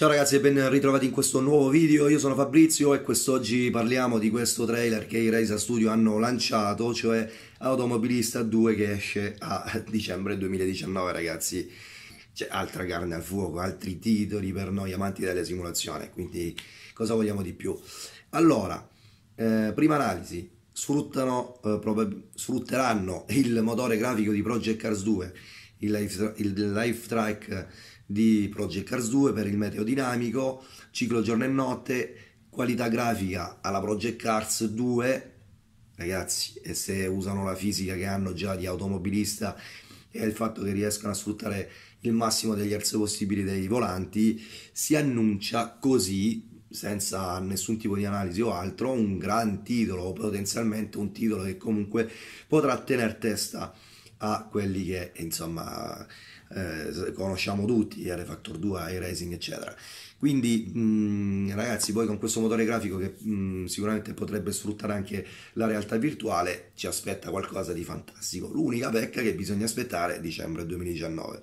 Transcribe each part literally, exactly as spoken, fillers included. Ciao ragazzi e ben ritrovati in questo nuovo video, io sono Fabrizio e quest'oggi parliamo di questo trailer che i Reiza Studio hanno lanciato, cioè Automobilista due, che esce a dicembre duemiladiciannove ragazzi. C'è altra carne al fuoco, altri titoli per noi amanti delle simulazioni, quindi cosa vogliamo di più? Allora, eh, prima analisi, sfruttano, eh, sfrutteranno il motore grafico di Project Cars due, il live, il live track di Project Cars due per il meteo dinamico, ciclo giorno e notte, qualità grafica alla Project Cars due ragazzi, e se usano la fisica che hanno già di Automobilista e il fatto che riescano a sfruttare il massimo degli hertz possibili dei volanti, si annuncia così senza nessun tipo di analisi o altro un gran titolo, o potenzialmente un titolo che comunque potrà tener testa a quelli che insomma eh, conosciamo tutti, rFactor due, iRacing eccetera. Quindi mh, ragazzi, poi con questo motore grafico che mh, sicuramente potrebbe sfruttare anche la realtà virtuale, ci aspetta qualcosa di fantastico. L'unica pecca che bisogna aspettare è dicembre duemiladiciannove,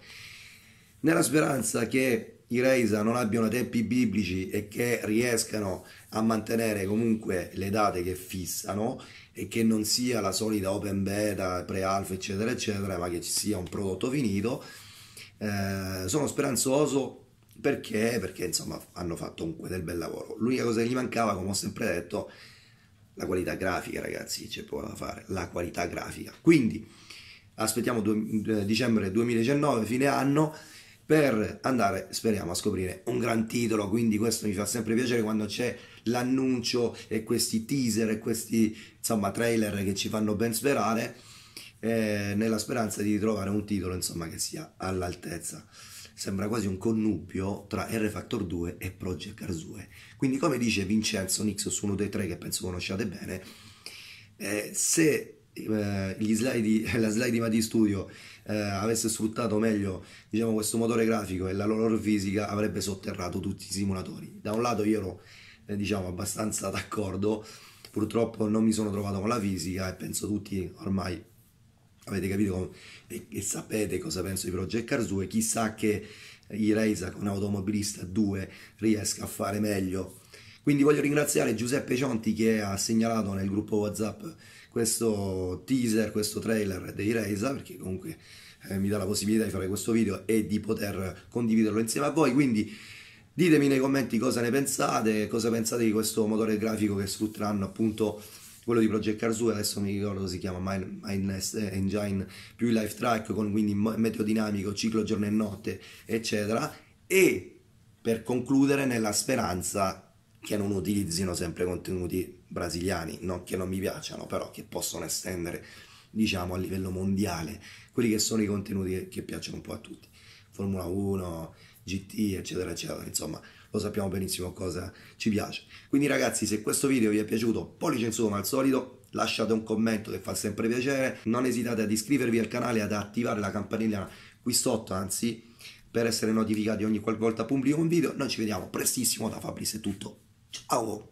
nella speranza che i Reiza non abbiano tempi biblici e che riescano a mantenere comunque le date che fissano e che non sia la solita open beta, pre-alfa eccetera eccetera, ma che ci sia un prodotto finito. Eh, sono speranzoso perché, perché insomma hanno fatto comunque del bel lavoro. L'unica cosa che gli mancava, come ho sempre detto, la qualità grafica ragazzi, c'è poco da fare, la qualità grafica. Quindi aspettiamo dicembre duemiladiciannove, fine anno, per andare, speriamo, a scoprire un gran titolo. Quindi questo mi fa sempre piacere quando c'è l'annuncio e questi teaser e questi insomma trailer che ci fanno ben sperare, eh, nella speranza di trovare un titolo insomma che sia all'altezza. Sembra quasi un connubio tra rFactor due e Project Cars due, quindi come dice Vincenzo Nixos, uno dei tre che penso conosciate bene, eh, se Gli slide, la slide di Mati Studio eh, avesse sfruttato meglio diciamo questo motore grafico e la loro fisica, avrebbe sotterrato tutti i simulatori. Da un lato io ero eh, diciamo abbastanza d'accordo, purtroppo non mi sono trovato con la fisica e penso tutti ormai avete capito come, e, e sapete cosa penso di Project Cars due. Chissà che i Reiza con Automobilista due riesca a fare meglio. Quindi voglio ringraziare Giuseppe Cionti che ha segnalato nel gruppo WhatsApp questo teaser, questo trailer dei Reiza, perché comunque eh, mi dà la possibilità di fare questo video e di poter condividerlo insieme a voi. Quindi ditemi nei commenti cosa ne pensate, cosa pensate di questo motore grafico che sfrutteranno appunto quello di Project Cars due, adesso mi ricordo si chiama Mindless Engine, più il live track con quindi meteo dinamico, ciclo giorno e notte eccetera. E per concludere, nella speranza che non utilizzino sempre contenuti brasiliani, non che non mi piacciono, però che possono estendere diciamo a livello mondiale quelli che sono i contenuti che piacciono un po' a tutti, Formula uno, G T eccetera eccetera, insomma lo sappiamo benissimo cosa ci piace. Quindi ragazzi, se questo video vi è piaciuto, pollice in su come al solito, lasciate un commento che fa sempre piacere, non esitate ad iscrivervi al canale, ad attivare la campanellina qui sotto anzi, per essere notificati ogni qualvolta pubblico un video. Noi ci vediamo prestissimo, da Fabrizio è tutto. Ciao!